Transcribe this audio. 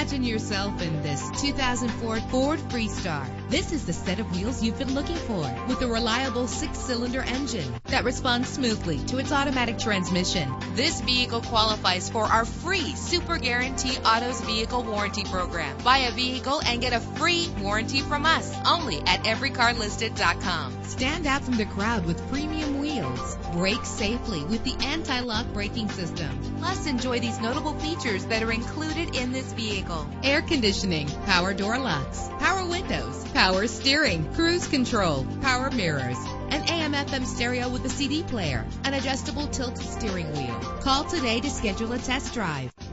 Imagine yourself in this 2004 Ford Freestar. This is the set of wheels you've been looking for, with a reliable 6-cylinder engine that responds smoothly to its automatic transmission. This vehicle qualifies for our free Super Guarantee Autos Vehicle Warranty Program. Buy a vehicle and get a free warranty from us, only at everycarlisted.com. Stand out from the crowd with premium wheels. Brake safely with the anti-lock braking system. Plus, enjoy these notable features that are included in this vehicle: air conditioning, power door locks, power windows, power steering, cruise control, power mirrors, an AM/FM stereo with a CD player, an adjustable tilt steering wheel. Call today to schedule a test drive.